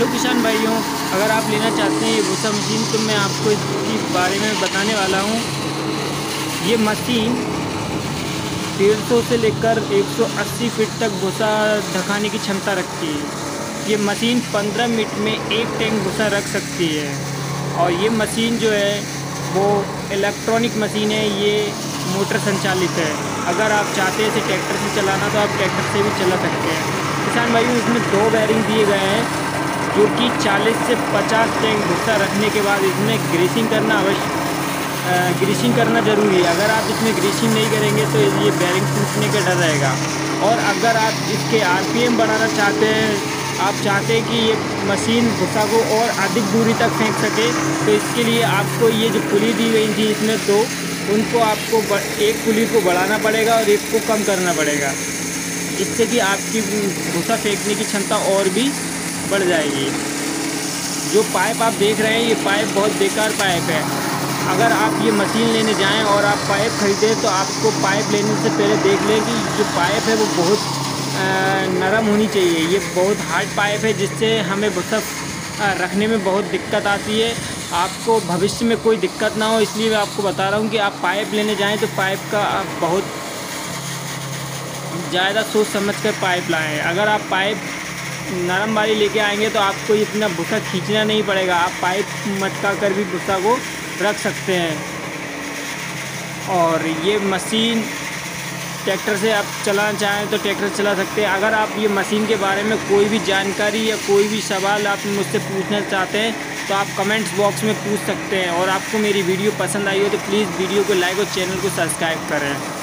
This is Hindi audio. हेलो किसान भाइयों, अगर आप लेना चाहते हैं ये भूसा मशीन तो मैं आपको इसके बारे में बताने वाला हूँ। ये मशीन 150 से लेकर 180 फीट तक भूसा ढकाने की क्षमता रखती है। ये मशीन 15 मिनट में एक टैंक भूसा रख सकती है। और ये मशीन जो है वो इलेक्ट्रॉनिक मशीन है, ये मोटर संचालित है। अगर आप चाहते हैं इसे ट्रैक्टर से चलाना तो आप ट्रैक्टर से भी चला सकते हैं। किसान भाइयों, इसमें 2 बेयरिंग दिए गए हैं जो कि 40 से 50 टैंक भूसा रखने के बाद इसमें ग्रीसिंग करना ज़रूरी है। अगर आप इसमें ग्रीसिंग नहीं करेंगे तो ये बेयरिंग टूटने का डर रहेगा। और अगर आप इसके आरपीएम बढ़ाना चाहते हैं, आप चाहते हैं कि ये मशीन भूसा को और अधिक दूरी तक फेंक सके, तो इसके लिए आपको ये जो पुली दी गई थी इसमें, तो उनको आपको एक पुली को बढ़ाना पड़ेगा और एक को कम करना पड़ेगा, जिससे कि आपकी भूसा फेंकने की क्षमता और भी बढ़ जाएगी। जो पाइप आप देख रहे हैं, ये पाइप बहुत बेकार पाइप है। अगर आप ये मशीन लेने जाएं और आप पाइप खरीदें तो आपको पाइप लेने से पहले देख लें कि जो पाइप है वो बहुत नरम होनी चाहिए। ये बहुत हार्ड पाइप है, जिससे हमें भूसा रखने में बहुत दिक्कत आती है। आपको भविष्य में कोई दिक्कत ना हो, इसलिए मैं आपको बता रहा हूँ कि आप पाइप लेने जाएँ तो पाइप का आप बहुत ज़्यादा सोच समझ कर पाइप लाएँ। अगर आप पाइप नरम वाली लेके आएंगे तो आपको इतना भूसा खींचना नहीं पड़ेगा, आप पाइप मटका कर भी भूसा को रख सकते हैं। और ये मशीन ट्रैक्टर से आप चलाना चाहें तो ट्रैक्टर से चला सकते हैं। अगर आप ये मशीन के बारे में कोई भी जानकारी या कोई भी सवाल आप मुझसे पूछना चाहते हैं तो आप कमेंट्स बॉक्स में पूछ सकते हैं। और आपको मेरी वीडियो पसंद आई हो तो प्लीज़ वीडियो को लाइक और चैनल को सब्सक्राइब करें।